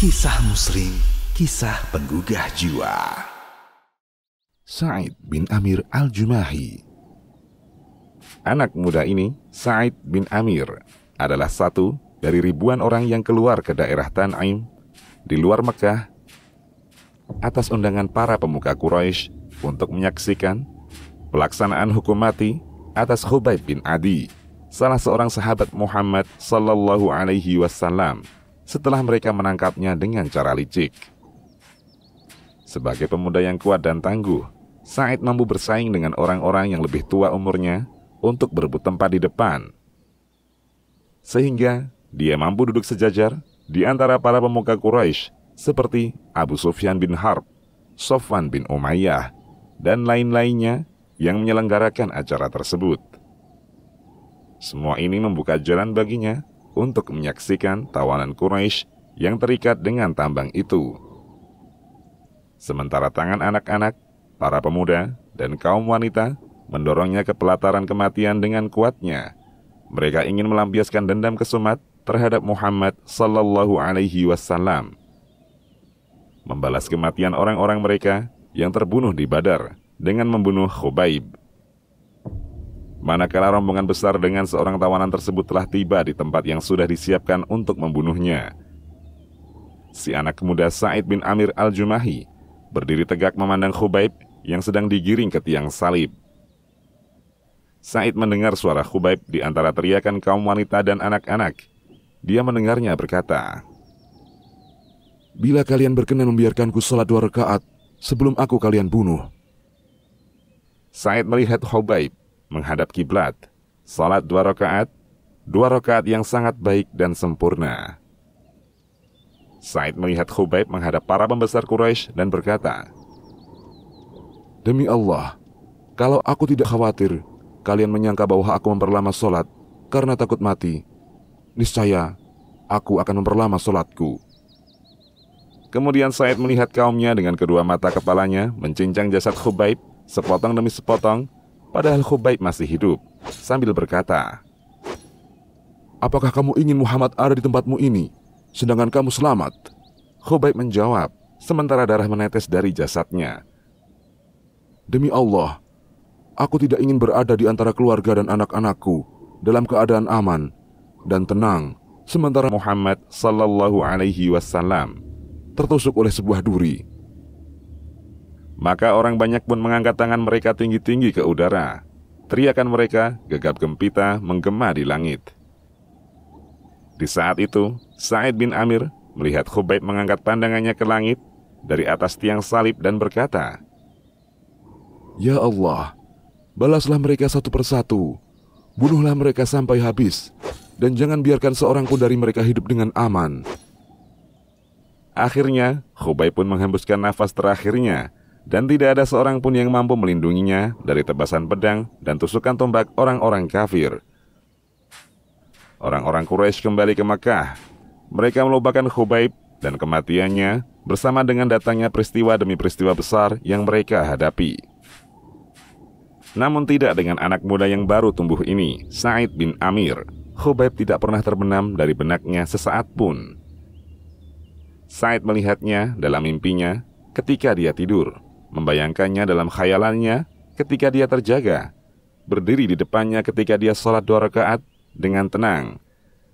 Kisah Muslim, kisah penggugah jiwa. Sa'id bin Amir al-Jumahi. Anak muda ini, Sa'id bin Amir, adalah satu dari ribuan orang yang keluar ke daerah Tan'im di luar Mekah atas undangan para pemuka Quraisy untuk menyaksikan pelaksanaan hukum mati atas Khubaib bin Adi, salah seorang sahabat Muhammad sallallahu alaihi wasallam, setelah mereka menangkapnya dengan cara licik. Sebagai pemuda yang kuat dan tangguh, Sa'id mampu bersaing dengan orang-orang yang lebih tua umurnya untuk berebut tempat di depan. Sehingga dia mampu duduk sejajar di antara para pemuka Quraisy seperti Abu Sufyan bin Harb, Shafwan bin Umayyah, dan lain-lainnya yang menyelenggarakan acara tersebut. Semua ini membuka jalan baginya untuk menyaksikan tawanan Quraisy yang terikat dengan tambang itu. Sementara tangan anak-anak, para pemuda, dan kaum wanita mendorongnya ke pelataran kematian dengan kuatnya. Mereka ingin melampiaskan dendam kesumat terhadap Muhammad sallallahu alaihi wasallam, membalas kematian orang-orang mereka yang terbunuh di Badar dengan membunuh Khubaib. Manakala rombongan besar dengan seorang tawanan tersebut telah tiba di tempat yang sudah disiapkan untuk membunuhnya, si anak muda Sa'id bin Amir al-Jumahi berdiri tegak memandang Khubaib yang sedang digiring ke tiang salib. Sa'id mendengar suara Khubaib di antara teriakan kaum wanita dan anak-anak. Dia mendengarnya berkata, "Bila kalian berkenan membiarkanku sholat 2 rakaat sebelum aku kalian bunuh." Sa'id melihat Khubaib menghadap kiblat, salat 2 rakaat, 2 rakaat yang sangat baik dan sempurna. Sa'id melihat Khubaib menghadap para pembesar Quraisy dan berkata, "Demi Allah, kalau aku tidak khawatir kalian menyangka bahwa aku memperlama salat karena takut mati, niscaya aku akan memperlama salatku." Kemudian Sa'id melihat kaumnya dengan kedua mata kepalanya mencincang jasad Khubaib sepotong demi sepotong, padahal Khubaib masih hidup, sambil berkata, "Apakah kamu ingin Muhammad ada di tempatmu ini, sedangkan kamu selamat?" Khubaib menjawab, sementara darah menetes dari jasadnya, "Demi Allah, aku tidak ingin berada di antara keluarga dan anak-anakku dalam keadaan aman dan tenang, sementara Muhammad sallallahu alaihi wasallam tertusuk oleh sebuah duri." Maka orang banyak pun mengangkat tangan mereka tinggi-tinggi ke udara. Teriakan mereka gegap gempita menggema di langit. Di saat itu, Sa'id bin Amir melihat Khubaib mengangkat pandangannya ke langit dari atas tiang salib dan berkata, "Ya Allah, balaslah mereka satu persatu. Bunuhlah mereka sampai habis, dan jangan biarkan seorang pun dari mereka hidup dengan aman." Akhirnya, Khubaib pun menghembuskan nafas terakhirnya, dan tidak ada seorang pun yang mampu melindunginya dari tebasan pedang dan tusukan tombak orang-orang kafir. Orang-orang Quraisy kembali ke Mekah. Mereka melupakan Khubaib dan kematiannya bersama dengan datangnya peristiwa demi peristiwa besar yang mereka hadapi. Namun tidak dengan anak muda yang baru tumbuh ini, Sa'id bin Amir. Khubaib tidak pernah terbenam dari benaknya sesaat pun. Sa'id melihatnya dalam mimpinya ketika dia tidur, membayangkannya dalam khayalannya ketika dia terjaga, berdiri di depannya ketika dia sholat 2 rakaat dengan tenang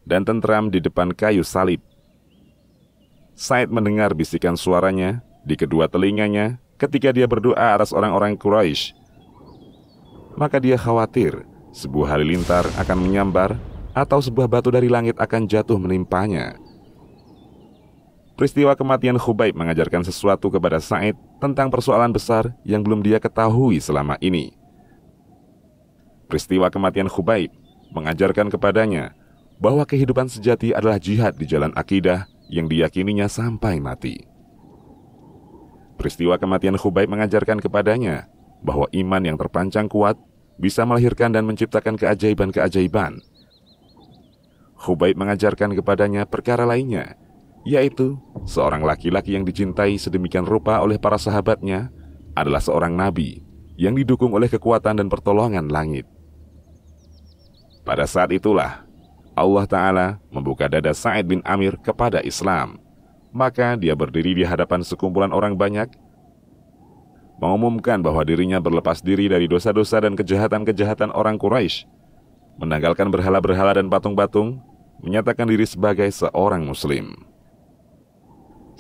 dan tentram di depan kayu salib. Sa'id mendengar bisikan suaranya di kedua telinganya ketika dia berdoa atas orang-orang Quraisy. Maka dia khawatir sebuah halilintar akan menyambar atau sebuah batu dari langit akan jatuh menimpanya. Peristiwa kematian Khubaib mengajarkan sesuatu kepada Sa'id tentang persoalan besar yang belum dia ketahui selama ini. Peristiwa kematian Khubaib mengajarkan kepadanya bahwa kehidupan sejati adalah jihad di jalan akidah yang diyakininya sampai mati. Peristiwa kematian Khubaib mengajarkan kepadanya bahwa iman yang terpancang kuat bisa melahirkan dan menciptakan keajaiban-keajaiban. Khubaib mengajarkan kepadanya perkara lainnya, yaitu seorang laki-laki yang dicintai sedemikian rupa oleh para sahabatnya adalah seorang nabi yang didukung oleh kekuatan dan pertolongan langit. Pada saat itulah Allah Ta'ala membuka dada Sa'id bin Amir kepada Islam, maka dia berdiri di hadapan sekumpulan orang banyak, mengumumkan bahwa dirinya berlepas diri dari dosa-dosa dan kejahatan-kejahatan orang Quraisy, menanggalkan berhala-berhala dan patung-patung, menyatakan diri sebagai seorang Muslim.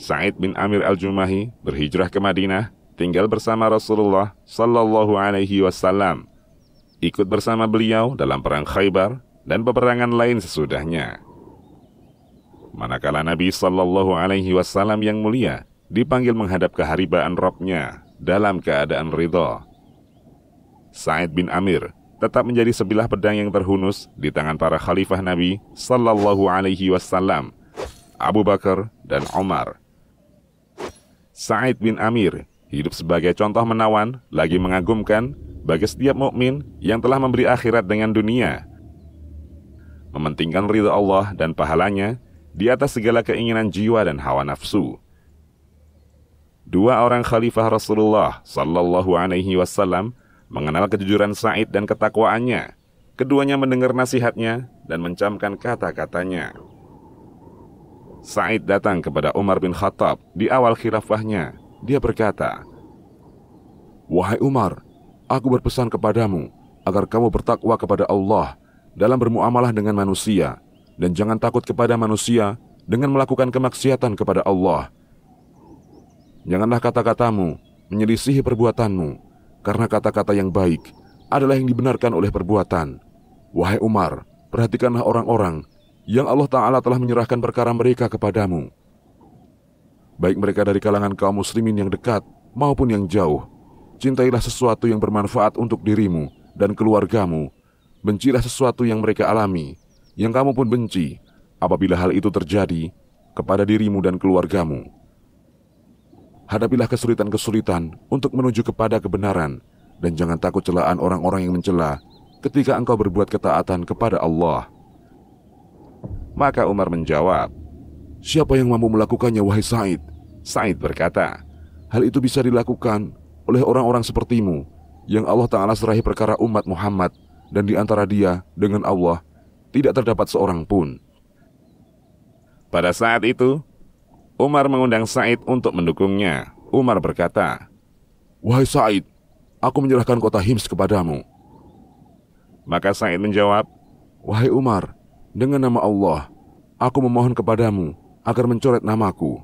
Sa'id bin Amir al-Jumahi berhijrah ke Madinah, tinggal bersama Rasulullah Sallallahu Alaihi Wasallam, ikut bersama beliau dalam perang Khaybar dan peperangan lain sesudahnya. Manakala Nabi Sallallahu Alaihi Wasallam yang mulia dipanggil menghadap keharibaan Rabbnya dalam keadaan ridho, Sa'id bin Amir tetap menjadi sebilah pedang yang terhunus di tangan para khalifah Nabi Sallallahu Alaihi Wasallam, Abu Bakar dan Umar. Sa'id bin Amir hidup sebagai contoh menawan lagi mengagumkan bagi setiap mukmin yang telah memberi akhirat dengan dunia, mementingkan ridha Allah dan pahalanya di atas segala keinginan jiwa dan hawa nafsu. Dua orang khalifah Rasulullah Sallallahu Alaihi Wasallam mengenal kejujuran Sa'id dan ketakwaannya. Keduanya mendengar nasihatnya dan mencamkan kata-katanya. Sa'id datang kepada Umar bin Khattab di awal khilafahnya. Dia berkata, "Wahai Umar, aku berpesan kepadamu agar kamu bertakwa kepada Allah dalam bermuamalah dengan manusia, dan jangan takut kepada manusia dengan melakukan kemaksiatan kepada Allah. Janganlah kata-katamu menyelisihi perbuatanmu, karena kata-kata yang baik adalah yang dibenarkan oleh perbuatan. Wahai Umar, perhatikanlah orang-orang yang Allah Ta'ala telah menyerahkan perkara mereka kepadamu, baik mereka dari kalangan kaum muslimin yang dekat maupun yang jauh. Cintailah sesuatu yang bermanfaat untuk dirimu dan keluargamu. Bencilah sesuatu yang mereka alami, yang kamu pun benci, apabila hal itu terjadi kepada dirimu dan keluargamu. Hadapilah kesulitan-kesulitan untuk menuju kepada kebenaran, dan jangan takut celaan orang-orang yang mencela ketika engkau berbuat ketaatan kepada Allah." Maka Umar menjawab, "Siapa yang mampu melakukannya, wahai Sa'id?" Sa'id berkata, "Hal itu bisa dilakukan oleh orang-orang sepertimu, yang Allah Ta'ala serahi perkara umat Muhammad, dan di antara dia dengan Allah tidak terdapat seorang pun." Pada saat itu, Umar mengundang Sa'id untuk mendukungnya. Umar berkata, "Wahai Sa'id, aku menyerahkan kota Hims kepadamu." Maka Sa'id menjawab, "Wahai Umar, dengan nama Allah, aku memohon kepadamu agar mencoret namaku."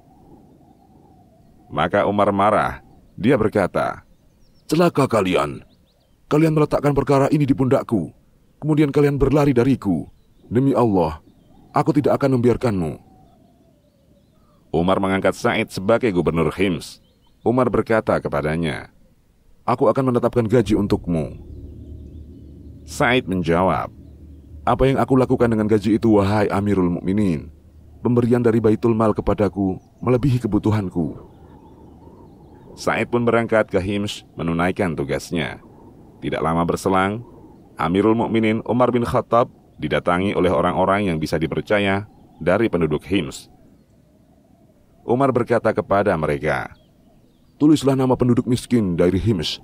Maka Umar marah. Dia berkata, "Celaka kalian! Kalian meletakkan perkara ini di pundakku, kemudian kalian berlari dariku. Demi Allah, aku tidak akan membiarkanmu." Umar mengangkat Sa'id sebagai gubernur Hims. Umar berkata kepadanya, "Aku akan menetapkan gaji untukmu." Sa'id menjawab, "Apa yang aku lakukan dengan gaji itu, wahai Amirul Mukminin? Pemberian dari baitul mal kepadaku melebihi kebutuhanku." Sa'id pun berangkat ke Hims menunaikan tugasnya. Tidak lama berselang, Amirul Mukminin Umar bin Khattab didatangi oleh orang-orang yang bisa dipercaya dari penduduk Hims. Umar berkata kepada mereka, "Tulislah nama penduduk miskin dari Hims,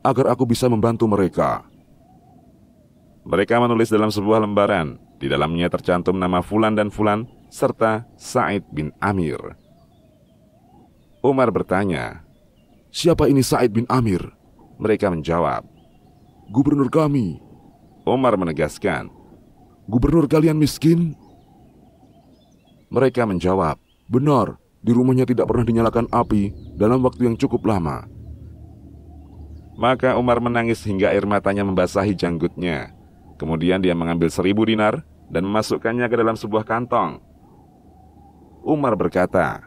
agar aku bisa membantu mereka." Mereka menulis dalam sebuah lembaran. Di dalamnya tercantum nama Fulan dan Fulan, serta Sa'id bin Amir. Umar bertanya, "Siapa ini Sa'id bin Amir?" Mereka menjawab, "Gubernur kami." Umar menegaskan, "Gubernur kalian miskin?" Mereka menjawab, "Benar, di rumahnya tidak pernah dinyalakan api dalam waktu yang cukup lama." Maka Umar menangis hingga air matanya membasahi janggutnya. Kemudian dia mengambil 1000 dinar dan memasukkannya ke dalam sebuah kantong. Umar berkata,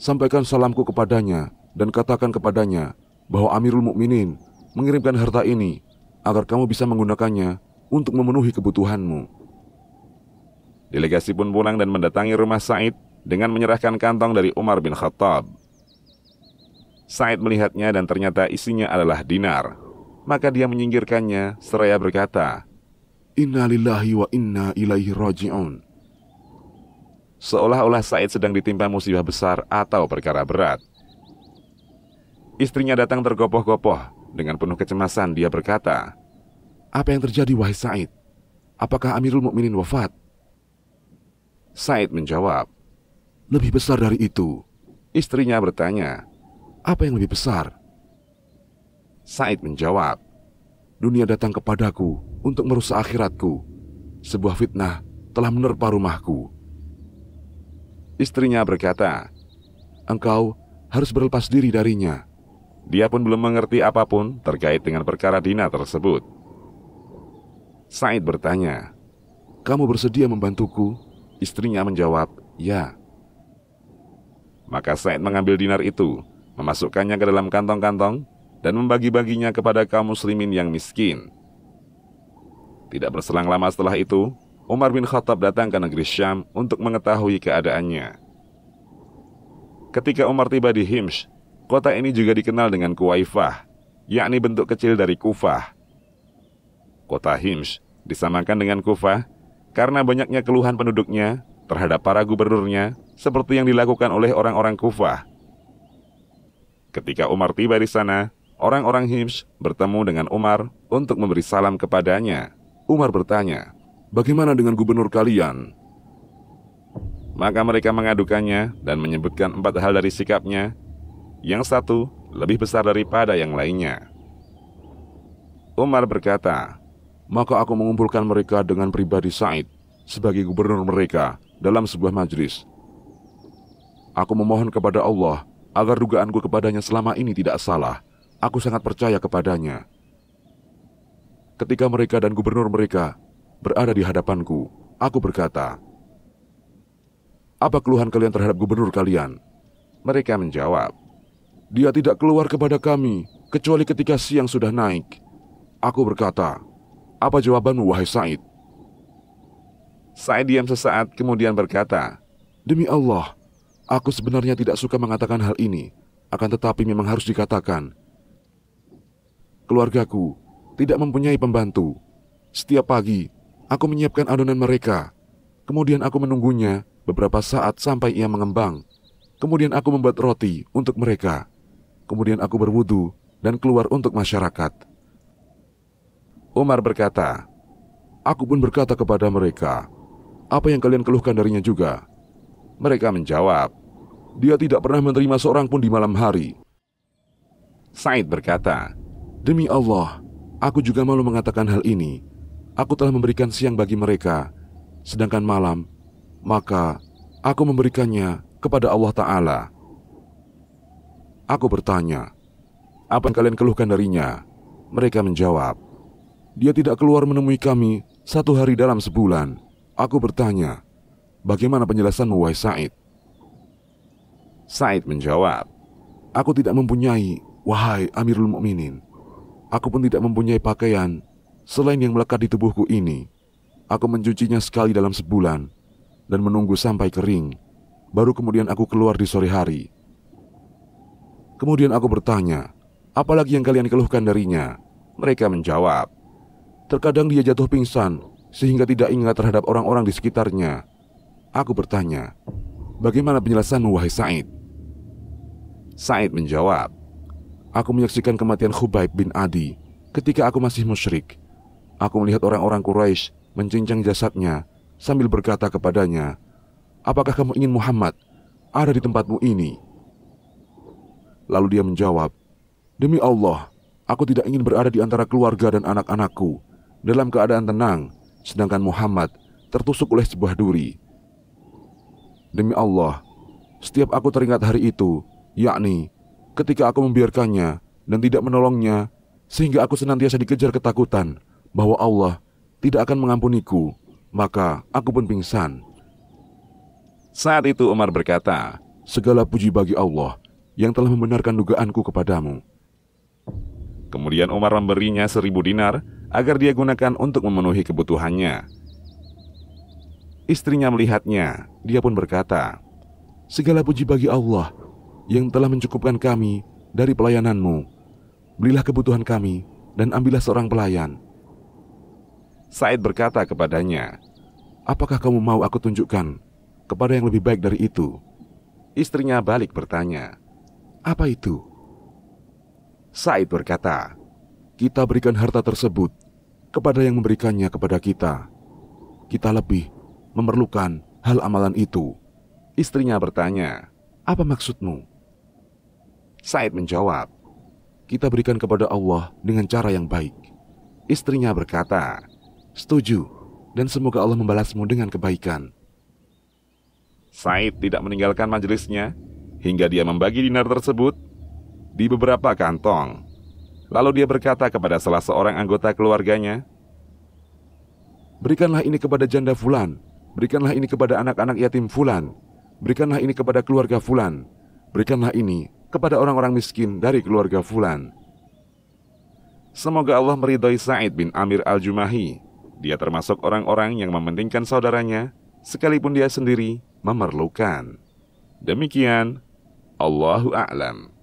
"Sampaikan salamku kepadanya dan katakan kepadanya bahwa Amirul Mukminin mengirimkan harta ini agar kamu bisa menggunakannya untuk memenuhi kebutuhanmu." Delegasi pun pulang dan mendatangi rumah Sa'id dengan menyerahkan kantong dari Umar bin Khattab. Sa'id melihatnya dan ternyata isinya adalah dinar. Maka dia menyingkirkannya seraya berkata, "Inna lillahi wa inna ilaihi raji'un." Seolah-olah Sa'id sedang ditimpa musibah besar atau perkara berat. Istrinya datang tergopoh-gopoh. Dengan penuh kecemasan dia berkata, "Apa yang terjadi, wahai Sa'id? Apakah Amirul Mukminin wafat?" Sa'id menjawab, lebih besar dari itu. Istrinya bertanya, apa yang lebih besar? Sa'id menjawab, dunia datang kepadaku untuk merusak akhiratku. Sebuah fitnah telah menerpa rumahku. Istrinya berkata, engkau harus berlepas diri darinya. Dia pun belum mengerti apapun terkait dengan perkara Dina tersebut. Sa'id bertanya, kamu bersedia membantuku? Istrinya menjawab, ya. Maka Sa'id mengambil dinar itu, memasukkannya ke dalam kantong-kantong, dan membagi-baginya kepada kaum muslimin yang miskin. Tidak berselang lama setelah itu, Umar bin Khattab datang ke negeri Syam untuk mengetahui keadaannya. Ketika Umar tiba di Himsh, kota ini juga dikenal dengan Kuwaifah, yakni bentuk kecil dari Kufah. Kota Himsh disamakan dengan Kufah karena banyaknya keluhan penduduknya terhadap para gubernurnya, seperti yang dilakukan oleh orang-orang Kufah. Ketika Umar tiba di sana, orang-orang Himsh bertemu dengan Umar untuk memberi salam kepadanya. Umar bertanya, bagaimana dengan gubernur kalian? Maka mereka mengadukannya dan menyebutkan 4 hal dari sikapnya. Yang satu lebih besar daripada yang lainnya. Umar berkata, maka aku mengumpulkan mereka dengan pribadi Sa'id sebagai gubernur mereka dalam sebuah majelis. Aku memohon kepada Allah agar dugaanku kepadanya selama ini tidak salah. Aku sangat percaya kepadanya. Ketika mereka dan gubernur mereka berada di hadapanku, aku berkata, apa keluhan kalian terhadap gubernur kalian? Mereka menjawab, dia tidak keluar kepada kami, kecuali ketika siang sudah naik. Aku berkata, apa jawabanmu, wahai Sa'id? Sa'id diam sesaat, kemudian berkata, demi Allah, aku sebenarnya tidak suka mengatakan hal ini, akan tetapi memang harus dikatakan. Keluargaku tidak mempunyai pembantu. Setiap pagi, aku menyiapkan adonan mereka. Kemudian aku menunggunya beberapa saat sampai ia mengembang. Kemudian aku membuat roti untuk mereka. Kemudian aku berwudu dan keluar untuk masyarakat. Umar berkata, aku pun berkata kepada mereka, apa yang kalian keluhkan darinya juga? Mereka menjawab, dia tidak pernah menerima seorang pun di malam hari. Sa'id berkata, demi Allah, aku juga malu mengatakan hal ini. Aku telah memberikan siang bagi mereka, sedangkan malam, maka aku memberikannya kepada Allah Ta'ala. Aku bertanya, apa yang kalian keluhkan darinya? Mereka menjawab, dia tidak keluar menemui kami 1 hari dalam sebulan. Aku bertanya, bagaimana penjelasanmu, wahai Sa'id? Sa'id menjawab, aku tidak mempunyai, wahai Amirul Mukminin. Aku pun tidak mempunyai pakaian selain yang melekat di tubuhku ini. Aku mencucinya sekali dalam sebulan dan menunggu sampai kering. Baru kemudian aku keluar di sore hari. Kemudian aku bertanya, apalagi yang kalian keluhkan darinya? Mereka menjawab, terkadang dia jatuh pingsan sehingga tidak ingat terhadap orang-orang di sekitarnya. Aku bertanya, bagaimana penjelasanmu, wahai Sa'id? Sa'id menjawab, aku menyaksikan kematian Khubaib bin Adi ketika aku masih musyrik. Aku melihat orang-orang Quraisy mencincang jasadnya sambil berkata kepadanya, apakah kamu ingin Muhammad ada di tempatmu ini? Lalu dia menjawab, demi Allah, aku tidak ingin berada di antara keluarga dan anak-anakku dalam keadaan tenang, sedangkan Muhammad tertusuk oleh sebuah duri. Demi Allah, setiap aku teringat hari itu, yakni ketika aku membiarkannya dan tidak menolongnya, sehingga aku senantiasa dikejar ketakutan bahwa Allah tidak akan mengampuniku, maka aku pun pingsan. Saat itu Umar berkata, segala puji bagi Allah yang telah membenarkan dugaanku kepadamu. Kemudian Umar memberinya 1000 dinar agar dia gunakan untuk memenuhi kebutuhannya. Istrinya melihatnya, dia pun berkata, segala puji bagi Allah yang telah mencukupkan kami dari pelayananmu. Belilah kebutuhan kami dan ambillah seorang pelayan. Sa'id berkata kepadanya, apakah kamu mau aku tunjukkan kepada yang lebih baik dari itu? Istrinya balik bertanya, apa itu? Sa'id berkata, kita berikan harta tersebut kepada yang memberikannya kepada kita. Kita lebih memerlukan hal amalan itu. Istrinya bertanya, "Apa maksudmu?" Sa'id menjawab, "Kita berikan kepada Allah dengan cara yang baik." Istrinya berkata, "Setuju, dan semoga Allah membalasmu dengan kebaikan." Sa'id tidak meninggalkan majelisnya hingga dia membagi dinar tersebut di beberapa kantong. Lalu dia berkata kepada salah seorang anggota keluarganya, "Berikanlah ini kepada janda fulan, berikanlah ini kepada anak-anak yatim fulan, berikanlah ini kepada keluarga fulan, berikanlah ini kepada orang-orang miskin dari keluarga fulan." Semoga Allah meridhai Sa'id bin Amir al-Jumahi. Dia termasuk orang-orang yang mementingkan saudaranya sekalipun dia sendiri memerlukan. Demikian, Allahu a'lam.